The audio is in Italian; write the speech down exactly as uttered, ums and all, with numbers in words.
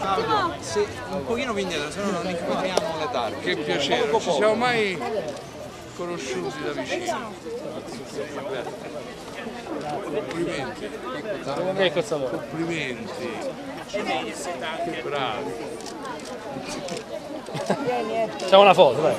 Fabio, se un pochino più indietro, se no non incontriamo le targhe. Che piacere, non ci siamo mai conosciuti da vicino. Complimenti. Che cozzatore. Complimenti. Che bravi. Facciamo una foto, dai.